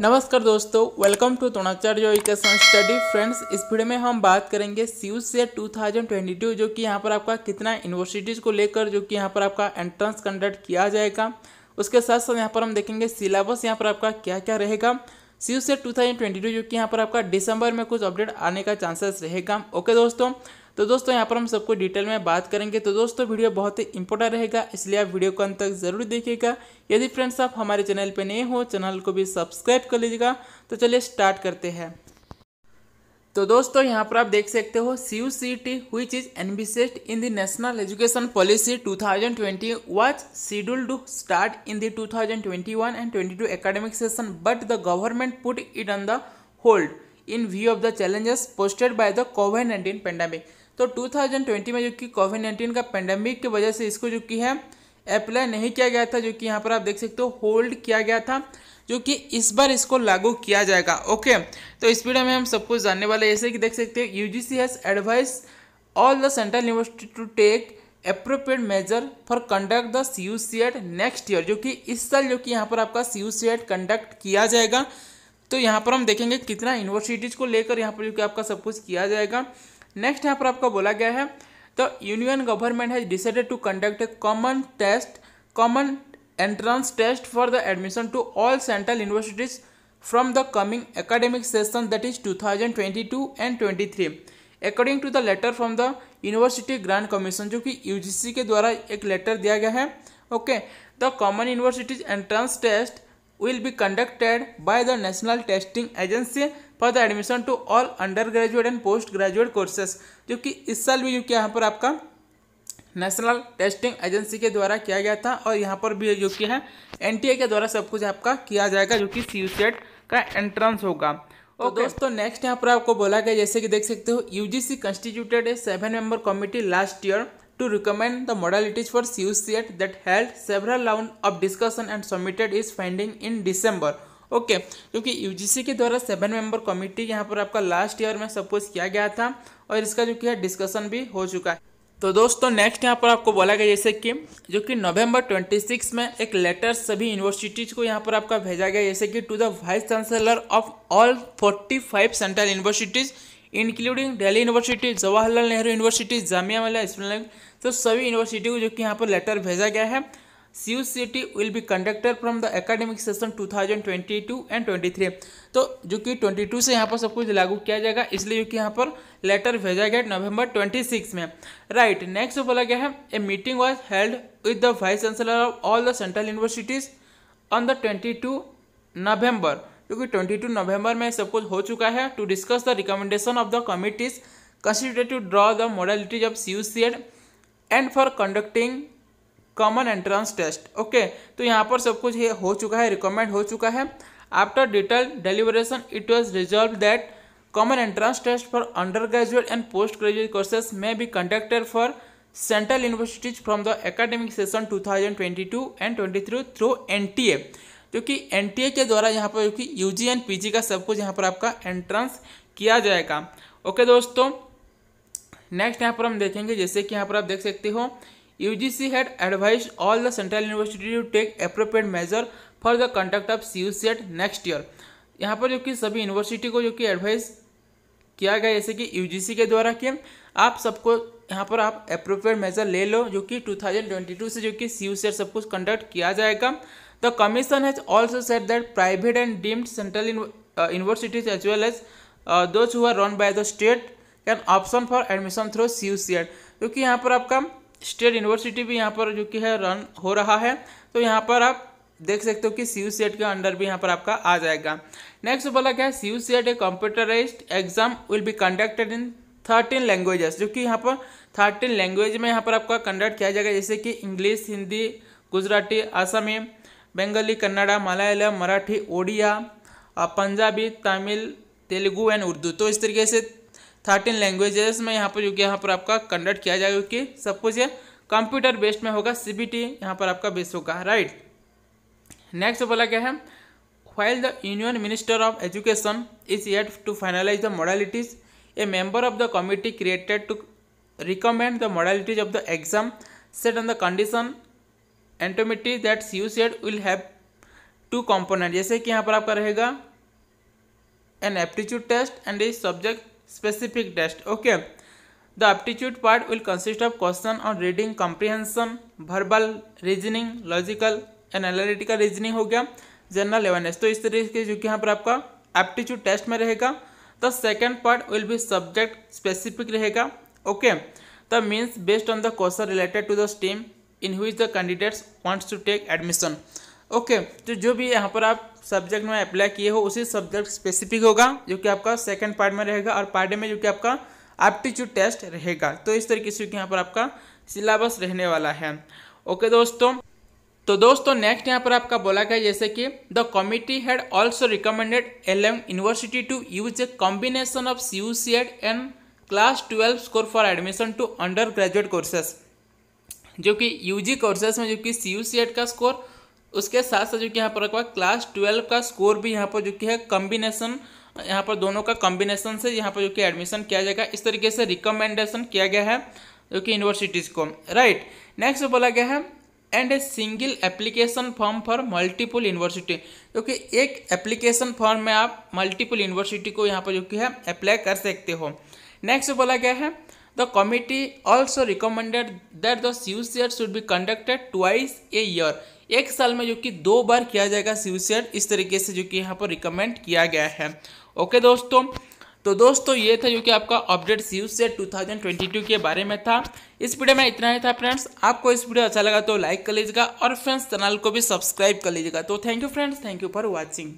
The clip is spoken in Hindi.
नमस्कार दोस्तों, welcome to Dronacharya equation study. Friends, इस वीडियो में हम बात करेंगे सीयू से 2022 जो कि यहाँ पर आपका कितना यूनिवर्सिटीज़ को लेकर जो कि यहाँ पर आपका एंट्रेंस कंडक्ट किया जाएगा। उसके साथ साथ यहाँ पर हम देखेंगे सिलेबस यहाँ पर आपका क्या क्या रहेगा। सीयू से 2022 जो कि यहाँ पर आपका दिसंबर में कुछ अपडेट आने का चांसेस रहेगा। ओके दोस्तों, तो दोस्तों यहाँ पर हम सबको डिटेल में बात करेंगे। तो दोस्तों वीडियो बहुत ही इंपॉर्टेंट रहेगा, इसलिए आप वीडियो को अंत तक जरूर देखिएगा। यदि फ्रेंड्स आप हमारे चैनल पर नए हो, चैनल को भी सब्सक्राइब कर लीजिएगा। तो चलिए स्टार्ट करते हैं। तो दोस्तों यहाँ पर आप देख सकते हो CUCT which is envisaged in the national education policy 2020 was scheduled to start in the 2021 and 22 academic session, but the government put it on the hold in view of the challenges posted by the कोविड-19 पेंडेमिक। तो 2020 में जो कि कोविड-19 का पेंडेमिक की वजह से इसको जो कि है अप्लाई नहीं किया गया था, जो कि यहाँ पर आप देख सकते हो होल्ड किया गया था, जो कि इस बार इसको लागू किया जाएगा। ओके, तो इस वीडियो में हम सबको जानने वाले हैं। जैसे कि देख सकते हो UGC has advice all the central university to take appropriate measure for conduct the CUCT next year, जो कि इस साल जो कि यहाँ पर आपका CUCT कंडक्ट किया जाएगा। तो यहाँ पर हम देखेंगे कितना यूनिवर्सिटीज़ को लेकर यहाँ पर जो कि आपका सब कुछ किया जाएगा। नेक्स्ट यहाँ पर आपका बोला गया है the union government has decided to conduct a common entrance test for the admission to all central universities from the coming academic session, that is 2022 and 23, according to the letter from the university grant commission, जो कि UGC के द्वारा एक लेटर दिया गया है। Okay, the common universities entrance test will be conducted by the National Testing Agency for the admission to all under graduate and post graduate courses, जो कि इस साल भी जो कि यहाँ पर आपका नेशनल टेस्टिंग एजेंसी के द्वारा किया गया था। और यहाँ पर भी जो कि है NTA के द्वारा सब कुछ आपका किया जाएगा, जो कि CUCT का एंट्रेंस होगा। और दोस्तों नेक्स्ट यहाँ पर आपको बोला गया, जैसे कि देख सकते हो UGC constituted a 7 member committee last year to recommend the modalities for CUCT that held several round of discussion and submitted is finding in December. Okay, क्योंकि UGC के द्वारा 7 मेंबर कमेटी यहाँ पर आपका लास्ट ईयर में सब कुछ किया गया था और इसका जो कि है डिस्कशन भी हो चुका है। तो दोस्तों नेक्स्ट यहाँ पर आपको बोला गया, जैसे कि जो कि नवंबर 26 में एक लेटर सभी यूनिवर्सिटीज़ को यहाँ पर आपका भेजा गया, जैसे कि to the vice chancellor of all 45 central universities including Delhi university, Jawaharlal Nehru university, Jamia Millia Islamia. तो सभी यूनिवर्सिटी को जो कि यहाँ पर लेटर भेजा गया है। CUCT will be conducted from the academic session 2022 and 23, तो जो कि 22 से यहाँ पर सब कुछ लागू किया जाएगा, इसलिए जो कि यहाँ पर लेटर भेजा गया नवंबर 26 में। राइट, नेक्स्ट बोला गया है a meeting was held with the vice chancellor of all the central universities on the 22 November, जो कि 22 नवंबर में सब कुछ हो चुका है, to discuss the recommendation of the committees constituted to draw the modalities of CUCT and for conducting common entrance test. Okay, तो यहाँ पर सब कुछ ये हो चुका है, रिकमेंड हो चुका है। After detail deliberation it was resolve that common entrance test for under graduate and post graduate courses may be conducted for central universities from the academic session 2022 and 23 through NTA, जो कि NTA के द्वारा यहाँ पर कि UG एंड PG का सब कुछ यहाँ पर आपका एंट्रेंस किया जाएगा। ओके दोस्तों, नेक्स्ट यहाँ पर हम देखेंगे, जैसे कि यहाँ पर आप देख सकते हो UGC had advised all the central university to take appropriate measure for the conduct of CUCT next year। यहाँ पर जो कि सभी यूनिवर्सिटी को जो कि एडवाइस किया गया, जैसे कि UGC के द्वारा कि आप सबको यहाँ पर आप appropriate measure ले लो, जो कि 2022 से जो कि CUCT सब कुछ कंडक्ट किया जाएगा। The commission has also said that private and deemed central universities as well as those who are run by the state can option for admission through CUCT, जो कि यहाँ पर आपका स्टेट यूनिवर्सिटी भी यहाँ पर जो कि है रन हो रहा है। तो यहाँ पर आप देख सकते हो कि CUCT के अंडर भी यहाँ पर आपका आ जाएगा। नेक्स्ट बोला क्या है CUCT a computerised exam will be conducted in 13 languages, जो कि यहाँ पर 13 लैंग्वेज में यहाँ पर आपका कंडक्ट किया जाएगा, जैसे कि इंग्लिश, हिंदी, गुजराती, आसामी, बंगाली, कन्नड़ा, मलयालम, मराठी, ओडिया, पंजाबी, तमिल, तेलुगू एंड उर्दू। तो इस तरीके से 13 लैंग्वेजेस में यहाँ पर जो कि यहाँ पर आपका कंडक्ट किया जाएगा, कि सब कुछ ये कंप्यूटर बेस्ड में होगा, CBT यहाँ पर आपका बेस्ड होगा। राइट, नेक्स्ट बोला क्या है while the union minister of education is yet to finalise the modalities, a member of the committee created to recommend the modalities of the exam set on the condition anonymity that CUCT will have 2 component, जैसे कि यहाँ पर आपका रहेगा an aptitude test and a subject specific test. Okay, the aptitude part will consist of question on reading comprehension, verbal reasoning, logical analytical reasoning हो गया, जनरल अवेयरनेस. तो इस तरीके जो कि यहाँ पर आपका एप्टीट्यूड टेस्ट में रहेगा. The second part will be subject specific रहेगा. Okay, the means based on the question related to the stream in which the candidates wants to take admission. Okay, तो जो भी यहाँ पर आप सब्जेक्ट में अप्लाई किए हो उसी सब्जेक्ट स्पेसिफिक होगा जो कि आपका सेकेंड पार्ट में रहेगा, और पार्ट में जो कि आपका एप्टीट्यूड टेस्ट रहेगा. तो इस तरीके से यहाँ पर आपका सिलेबस रहने वाला है. ओके दोस्तों, तो दोस्तों नेक्स्ट यहाँ पर आपका बोला गया जैसे कि the committee had also recommended LM university to use a combination of CUCAT and class 12 score for admission to under graduate courses. जो कि यूजी कोर्सेस में जो कि CUCAT का स्कोर, उसके साथ साथ जो कि यहाँ पर आपका क्लास 12 का स्कोर भी यहाँ पर जो कि है कॉम्बिनेशन, यहाँ पर दोनों का कॉम्बिनेशन से यहाँ पर जो कि एडमिशन किया जाएगा. इस तरीके से रिकमेंडेशन किया गया है जो कि यूनिवर्सिटीज़ को. राइट, नेक्स्ट बोला गया है and a single application form for multiple university. क्योंकि एक एप्लीकेशन फॉर्म में आप मल्टीपल यूनिवर्सिटी को यहाँ पर जो कि है अप्लाई कर सकते हो. नेक्स्ट बोला गया है the committee also recommended that the CUCAT should be conducted twice a year. एक साल में जो कि 2 बार किया जाएगा CUCAT, इस तरीके से जो कि यहाँ पर रिकमेंड किया गया है. ओके दोस्तों, तो दोस्तों ये था जो कि आपका अपडेट CUCAT 2022 के बारे में था. इस वीडियो में इतना ही था फ्रेंड्स. आपको इस वीडियो अच्छा लगा तो लाइक कर लीजिएगा और फ्रेंड्स चैनल को भी सब्सक्राइब कर लीजिएगा. तो thank you friends, thank you for watching.